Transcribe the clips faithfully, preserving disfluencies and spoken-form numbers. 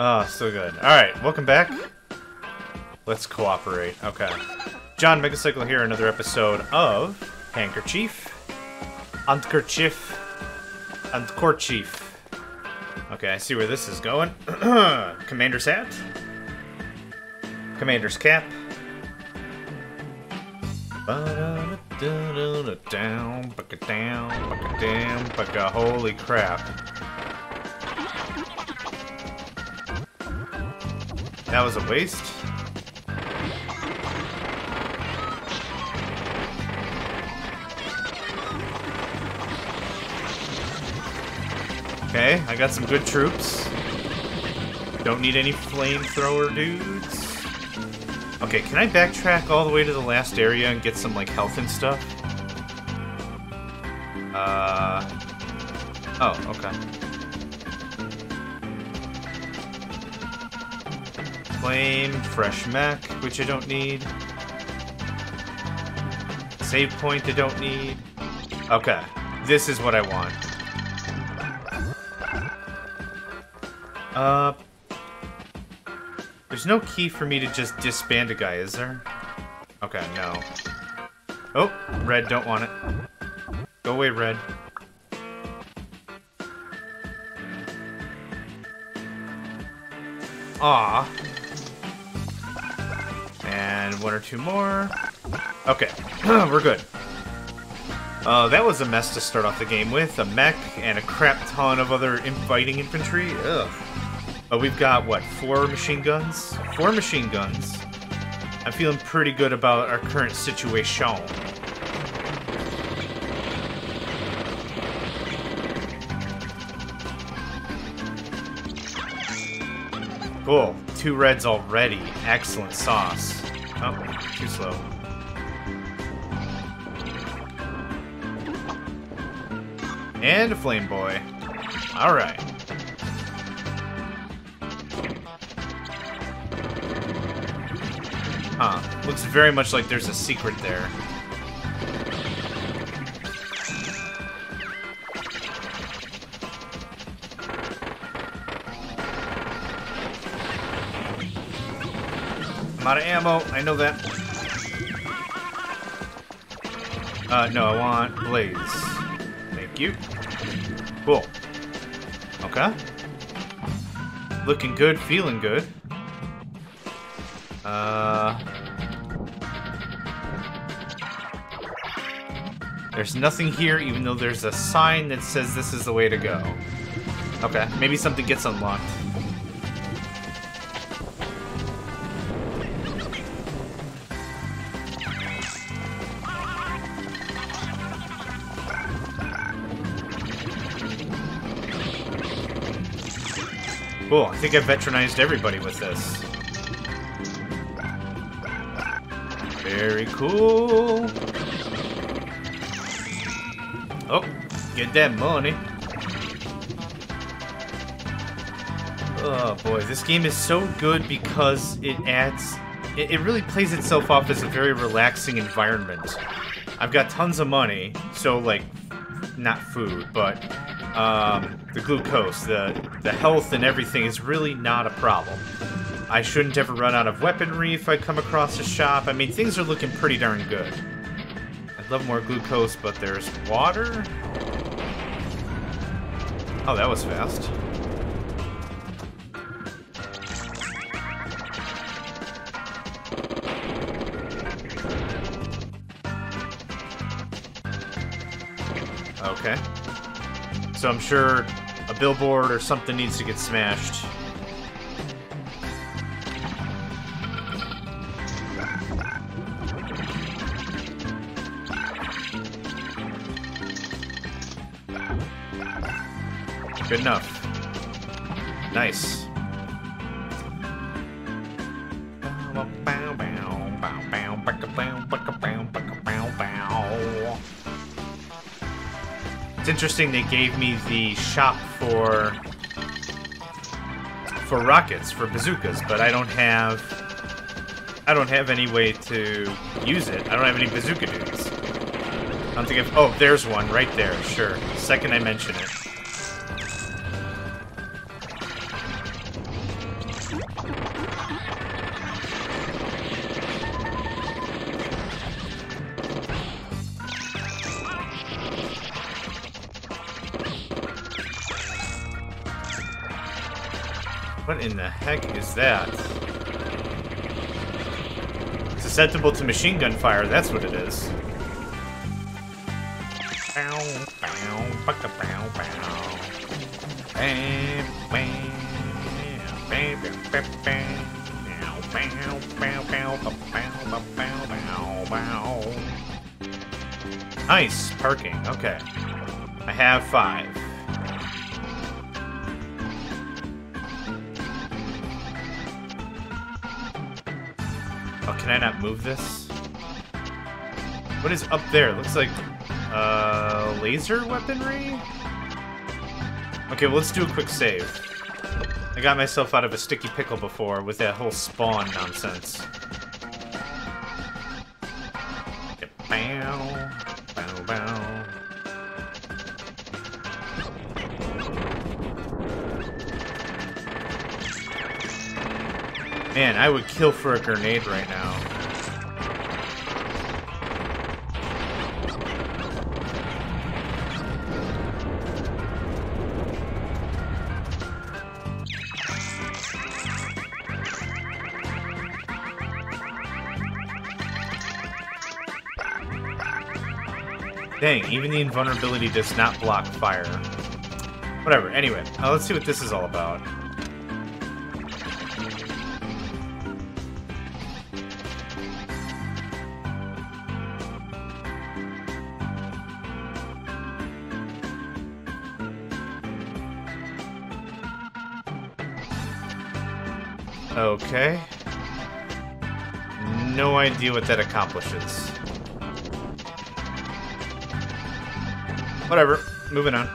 Ah, oh, so good. Alright, welcome back. Let's cooperate. Okay. John Megacycle here, another episode of Handkerchief. Handkerchief. Handkerchief. Okay, I see where this is going. Commander's hat. Commander's cap. Down, bucka down, bucka down, bucka. Holy crap. That was a waste. Okay, I got some good troops. Don't need any flamethrower dudes. Okay, can I backtrack all the way to the last area and get some, like, health and stuff? Uh... Oh, okay. Flame, fresh mech, which I don't need. Save point I don't need. Okay, this is what I want. Uh, there's no key for me to just disband a guy, is there? Okay, no. Oh, red, don't want it. Go away, red. Aw. And one or two more. Okay, we're good. Uh, that was a mess to start off the game with. A mech and a crap ton of other fighting infantry. Ugh. But we've got, what, four machine guns? Four machine guns. I'm feeling pretty good about our current situation. Cool. Two reds already. Excellent sauce. Oh, too slow. And a flame boy. Alright. Huh. Looks very much like there's a secret there. Out of ammo, I know that. Uh, no, I want blades. Thank you. Cool. Okay. Looking good, feeling good. Uh, there's nothing here, even though there's a sign that says this is the way to go. Okay, maybe something gets unlocked. Cool, I think I veteranized everybody with this. Very cool. Oh, get that money. Oh boy, this game is so good because it adds... It, it really plays itself off as a very relaxing environment. I've got tons of money, so like... Not food, but... Um, the glucose, the, the health and everything is really not a problem. I shouldn't ever run out of weaponry if I come across a shop. I mean, things are looking pretty darn good. I'd love more glucose, but there's water? Oh, that was fast. Okay. So I'm sure a billboard or something needs to get smashed. Good enough. Nice. It's interesting they gave me the shop for for rockets, for bazookas, but I don't have I don't have any way to use it. I don't have any bazooka dudes. I don't think I've, oh, there's one right there. Sure. Second I mention it. What in the heck is that? Susceptible to machine gun fire, that's what it is. Nice parking, okay. I have five. Can I not move this? What is up there? Looks like uh, laser weaponry? Okay, well, let's do a quick save. I got myself out of a sticky pickle before with that whole spawn nonsense. Man, I would kill for a grenade right now. Dang, even the invulnerability does not block fire. Whatever, anyway, uh, let's see what this is all about. Okay. No idea what that accomplishes. Whatever. Moving on.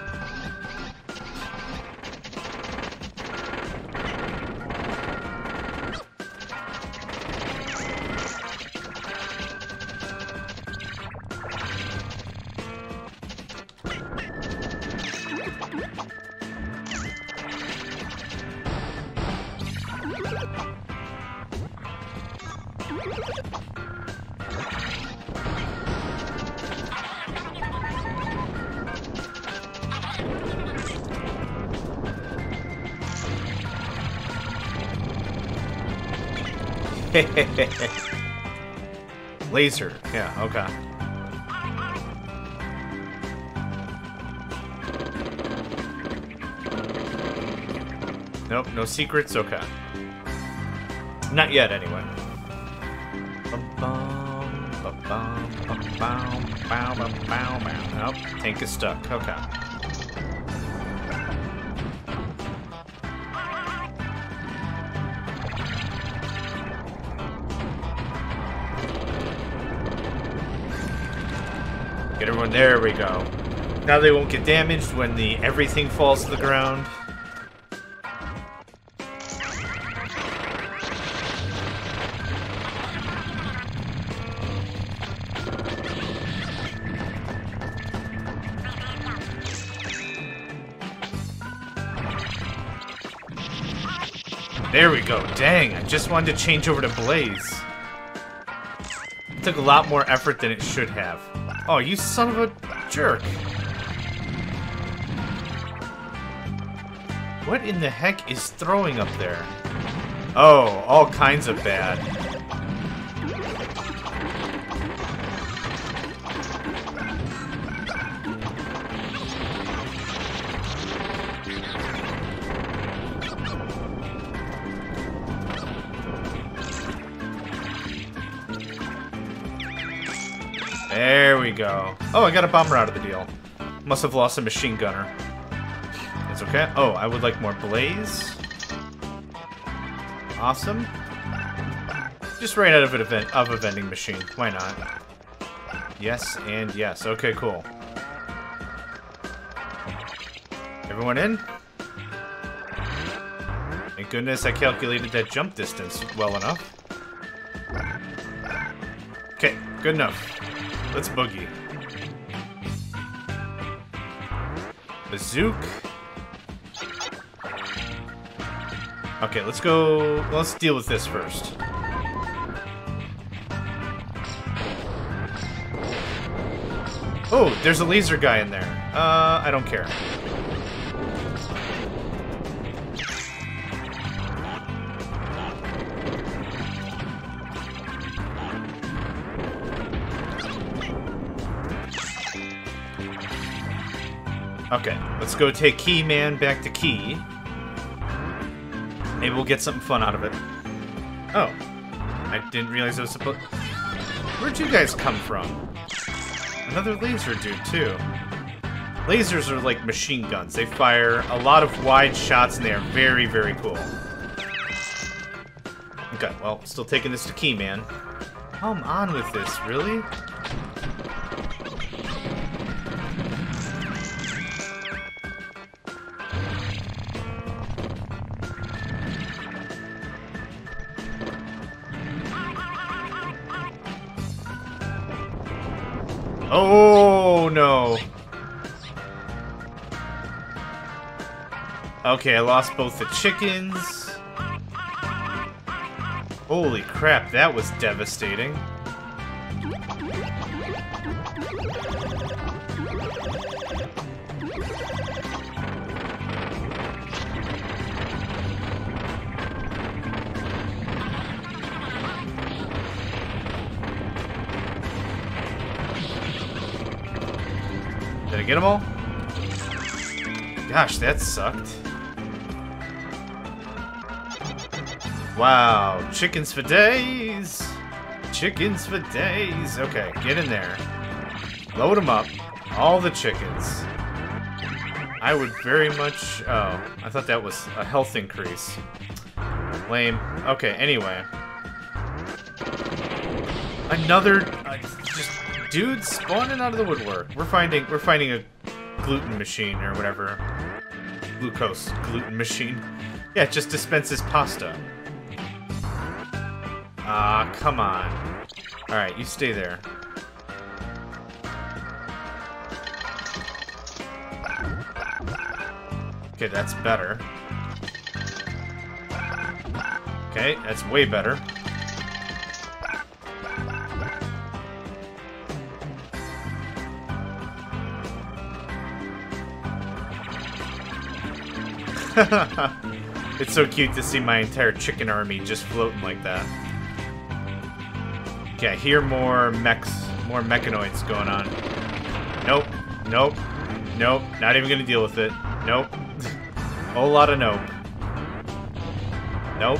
Laser. Yeah, okay. Nope, no secrets? Okay. Not yet, anyway. Nope, tank is stuck. Okay. Get everyone, there we go. Now they won't get damaged when the everything falls to the ground. There we go. Dang, I just wanted to change over to Blaze. It took a lot more effort than it should have. Oh, you son of a jerk. What in the heck is throwing up there? Oh, all kinds of bad. There we go. Oh, I got a bomber out of the deal. Must have lost a machine gunner. That's okay. Oh, I would like more blaze. Awesome. Just ran out of, an event, of a vending machine. Why not? Yes and yes. Okay, cool. Everyone in? Thank goodness I calculated that jump distance well enough. Okay, good enough. Let's boogie. Bazook. Okay, let's go... Let's deal with this first. Oh, there's a laser guy in there. Uh, I don't care. Okay, let's go take Key Man back to Key. Maybe we'll get something fun out of it. Oh. I didn't realize I was supposed... Where'd you guys come from? Another laser dude, too. Lasers are like machine guns. They fire a lot of wide shots, and they are very, very cool. Okay, well, still taking this to Key Man. Come on with this, really? Oh, no. Okay, I lost both the chickens. Holy crap, that was devastating. Did I get them all? Gosh, that sucked. Wow, chickens for days! Chickens for days! Okay, get in there. Load them up. All the chickens. I would very much... Oh, I thought that was a health increase. Lame. Okay, anyway. Another... Uh, just... Dude, spawning out of the woodwork. We're finding we're finding a gluten machine or whatever. Glucose gluten machine. Yeah, it just dispenses pasta. Ah, uh, come on. All right, you stay there. Okay, that's better. Okay, that's way better. It's so cute to see my entire chicken army just floating like that. Okay, I hear more mechs, more mechanoids going on. Nope, nope, nope, not even gonna deal with it. Nope. Whole lot of nope. Nope.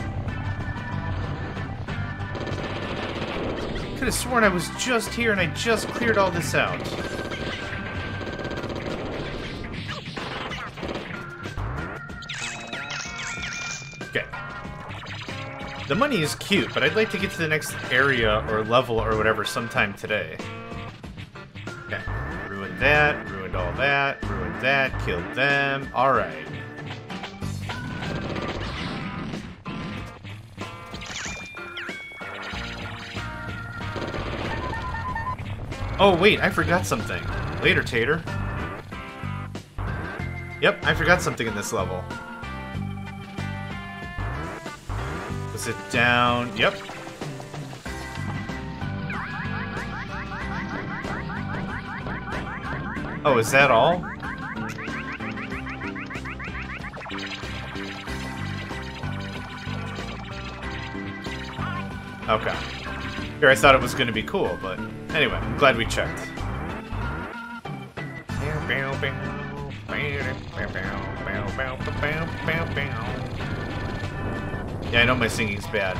Could have sworn I was just here and I just cleared all this out. The money is cute, but I'd like to get to the next area or level or whatever sometime today. Okay. Ruined that, ruined all that, ruined that, killed them. Alright. Oh, wait, I forgot something. Later, Tater. Yep, I forgot something in this level. It down. Yep. Oh, is that all? Okay. Here, I thought it was going to be cool, but anyway, I'm glad we checked. Yeah, I know my singing's bad.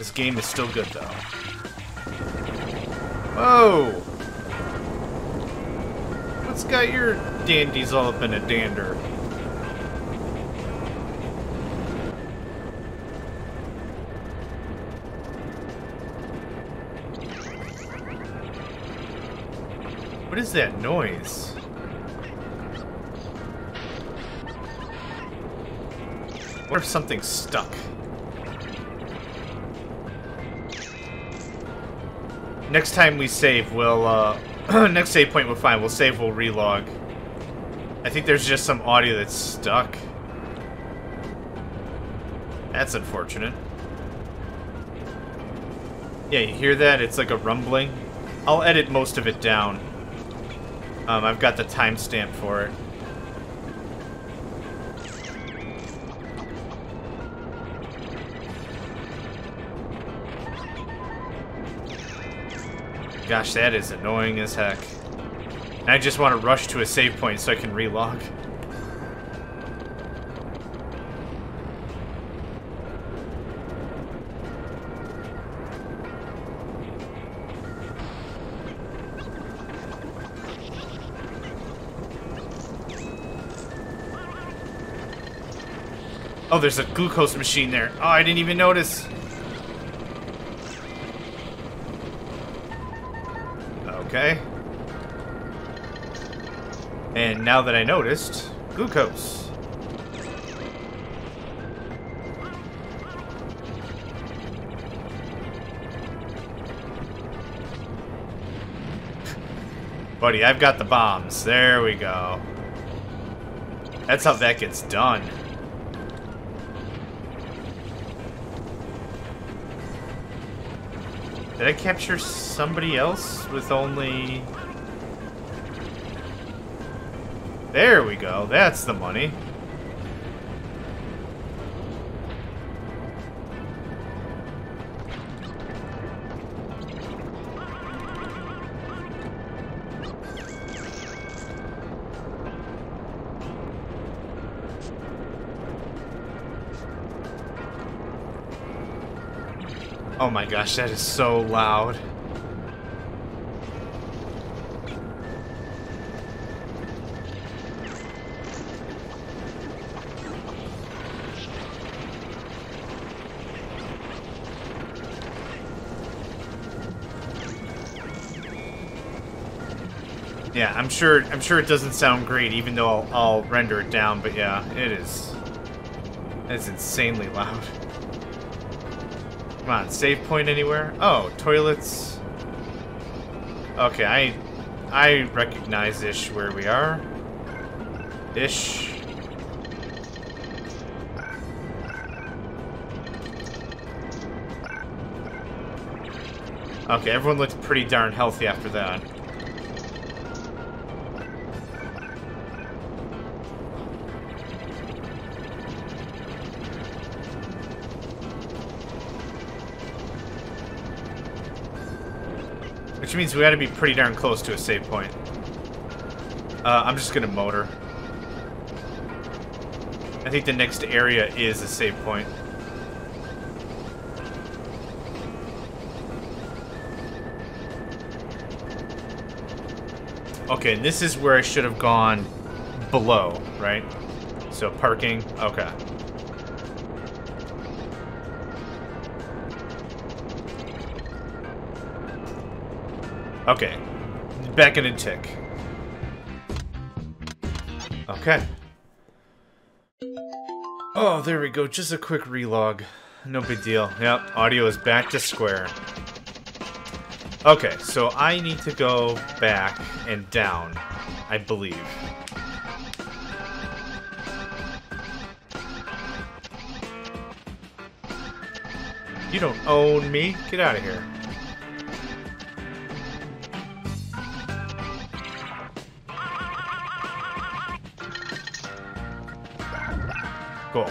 This game is still good, though. Whoa! What's got your dandies all up in a dander? What is that noise? What if something's stuck? Next time we save, we'll, uh... next save point we'll find. We'll save, we'll relog. I think there's just some audio that's stuck. That's unfortunate. Yeah, you hear that? It's like a rumbling. I'll edit most of it down. Um, I've got the timestamp for it. Gosh, that is annoying as heck. And I just want to rush to a save point so I can relog. Oh, there's a glucose machine there. Oh, I didn't even notice. Okay. And now that I noticed, glucose. Buddy, I've got the bombs. There we go. That's how that gets done. Did I capture somebody else with only... There we go. That's the money. Oh my gosh, that is so loud. Yeah, I'm sure I'm sure it doesn't sound great, even though I'll, I'll render it down, but yeah, it is. It's insanely loud. Come on, save point anywhere? Oh, toilets. Okay, I I recognize ish where we are. Ish. Okay, everyone looked pretty darn healthy after that. Which means we gotta be pretty darn close to a save point. Uh, I'm just gonna motor. I think the next area is a save point. Okay, and this is where I should have gone below, right? So parking, okay. Okay, back in a tick. Okay. Oh, there we go, just a quick relog. No big deal. Yep, audio is back to square. Okay, so I need to go back and down, I believe. You don't own me. Get out of here. Cool.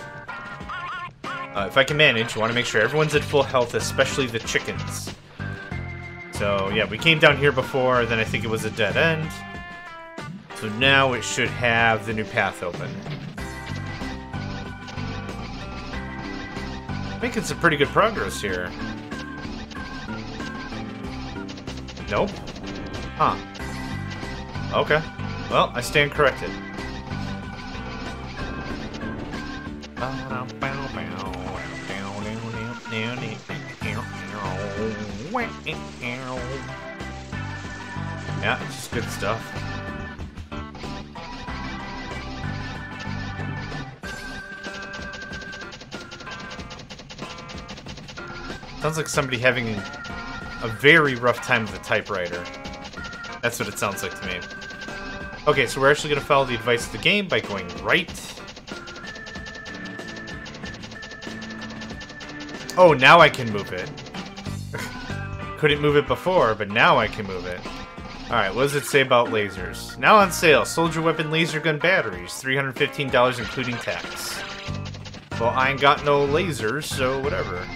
Uh, if I can manage, I want to make sure everyone's at full health, especially the chickens. So, yeah, we came down here before, then I think it was a dead end. So now it should have the new path open. Making some pretty good progress here. Nope. Huh. Okay. Well, I stand corrected. Yeah, it's just good stuff. Sounds like somebody having a very rough time with a typewriter. That's what it sounds like to me. Okay, so we're actually going to follow the advice of the game by going right. Oh, now I can move it. Couldn't move it before, but now I can move it. Alright, what does it say about lasers? Now on sale, soldier weapon laser gun batteries. three hundred fifteen dollars including tax. Well, I ain't got no lasers, so whatever.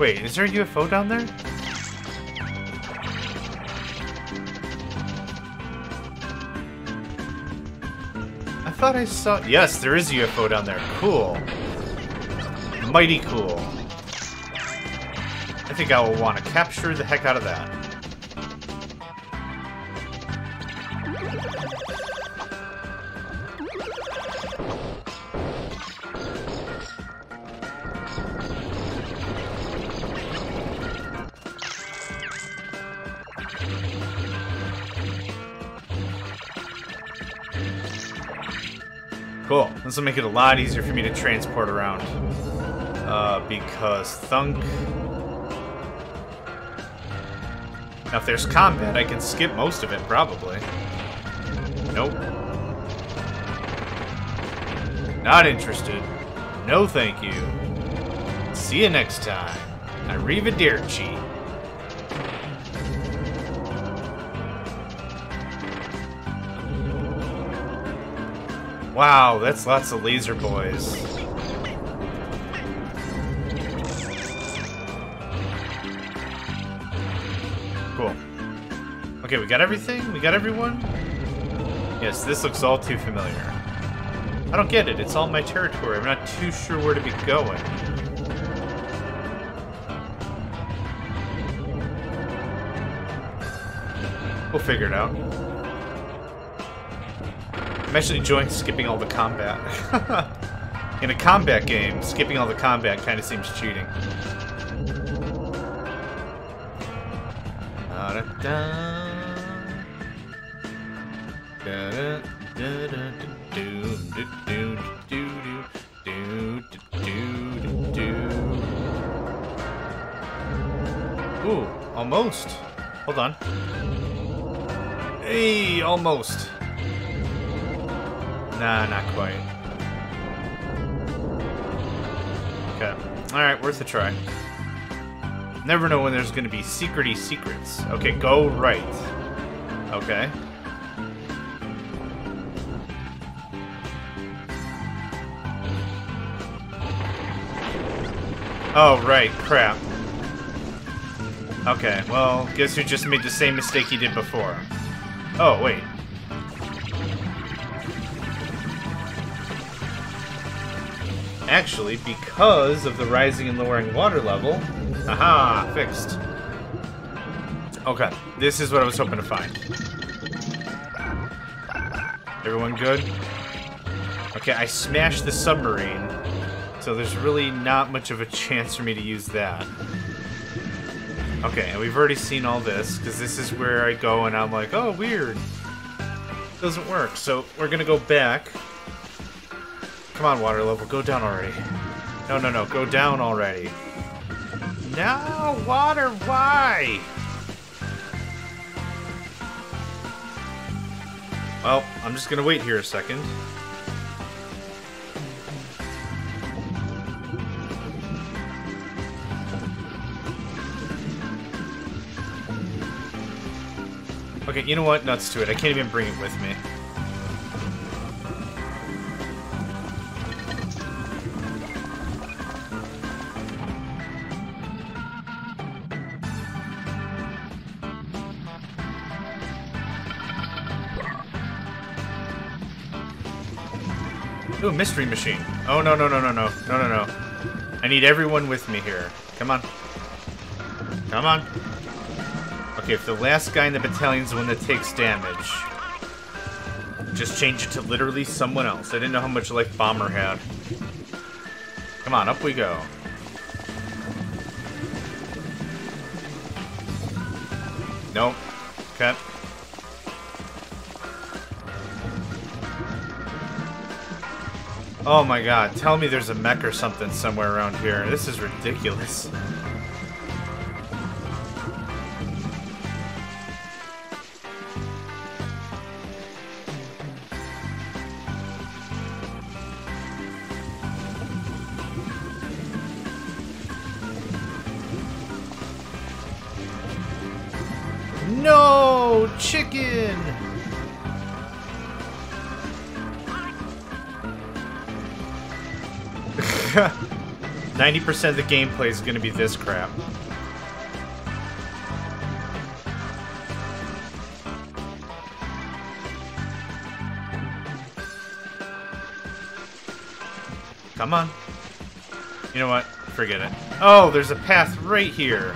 Wait, is there a U F O down there? I thought I saw... Yes, there is a U F O down there. Cool. Mighty cool. I think I will want to capture the heck out of that. Cool. This will make it a lot easier for me to transport around. Uh, because thunk. Now, if there's combat, I can skip most of it, probably. Nope. Not interested. No thank you. See you next time. Arrivederci. Wow, that's lots of laser boys. Cool. Okay, we got everything? We got everyone? Yes, this looks all too familiar. I don't get it. It's all my territory. I'm not too sure where to be going. We'll figure it out. I'm actually enjoying skipping all the combat. In a combat game, skipping all the combat kind of seems cheating. Ooh, almost. Hold on. Hey, almost. Nah, not quite. Okay. Alright, worth a try. Never know when there's gonna be secrety secrets. Okay, go right. Okay. Oh, right. Crap. Okay, well, guess who just made the same mistake he did before? Oh, wait. Actually, because of the rising and lowering water level... Aha! Fixed. Okay, this is what I was hoping to find. Everyone good? Okay, I smashed the submarine, so there's really not much of a chance for me to use that. Okay, and we've already seen all this, because this is where I go and I'm like, oh, weird. Doesn't work, so we're gonna go back... Come on, water level, go down already. No, no, no, go down already. No, water, why? Well, I'm just gonna wait here a second. Okay, you know what? Nuts to it. I can't even bring it with me. Ooh, mystery machine. Oh, no, no, no, no, no. No, no, no. I need everyone with me here. Come on. Come on. Okay, if the last guy in the battalion's the one that takes damage, just change it to literally someone else. I didn't know how much life Bomber had. Come on, up we go. Nope. Cut. Oh my god, tell me there's a mech or something somewhere around here. This is ridiculous. No! Chicken! ninety percent of the gameplay is going to be this crap. Come on. You know what? Forget it. Oh, there's a path right here.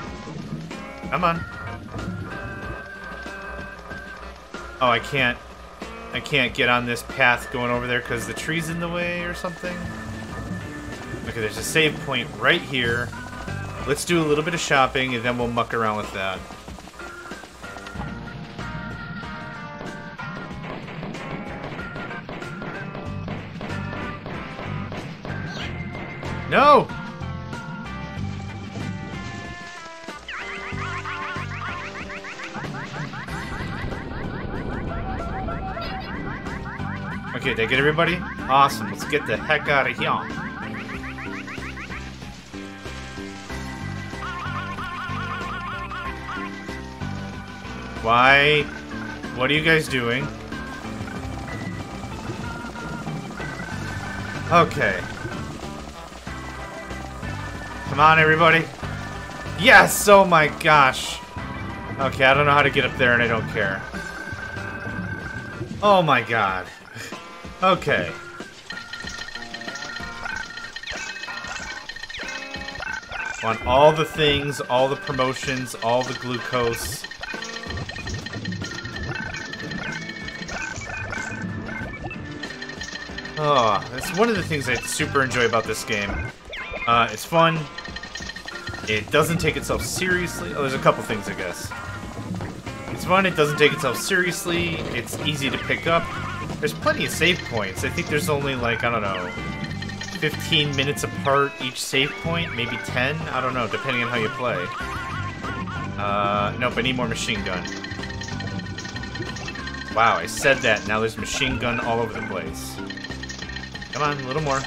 Come on. Oh, I can't. I can't get on this path going over there because the tree's in the way or something. Okay, there's a save point right here. Let's do a little bit of shopping and then we'll muck around with that. No! Okay, did I get everybody? Awesome, let's get the heck out of here. Why? What are you guys doing? Okay. Come on, everybody. Yes! Oh my gosh. Okay, I don't know how to get up there and I don't care. Oh my god. Okay. Want all the things, all the promotions, all the glucose. Oh, that's one of the things I super enjoy about this game. Uh, it's fun. It doesn't take itself seriously. Oh, there's a couple things, I guess. It's fun. It doesn't take itself seriously. It's easy to pick up. There's plenty of save points. I think there's only, like, I don't know, fifteen minutes apart each save point. Maybe ten? I don't know, depending on how you play. Uh, nope, I need more machine gun. Wow, I said that. Now there's machine gun all over the place. Come on, a little more.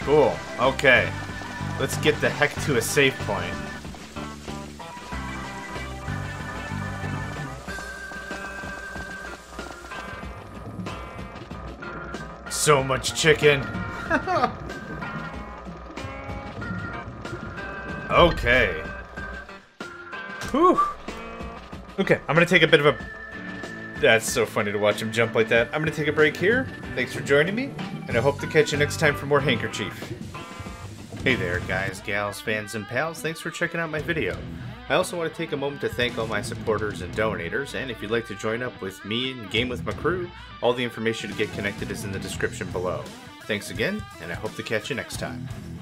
Cool. Okay. Let's get the heck to a save point. So much chicken. Okay. Whew. Okay, I'm gonna take a bit of a... That's so funny to watch him jump like that. I'm gonna take a break here. Thanks for joining me, and I hope to catch you next time for more Handkerchief. Hey there, guys, gals, fans, and pals. Thanks for checking out my video. I also want to take a moment to thank all my supporters and donators, and if you'd like to join up with me and game with my crew, all the information to get connected is in the description below. Thanks again, and I hope to catch you next time.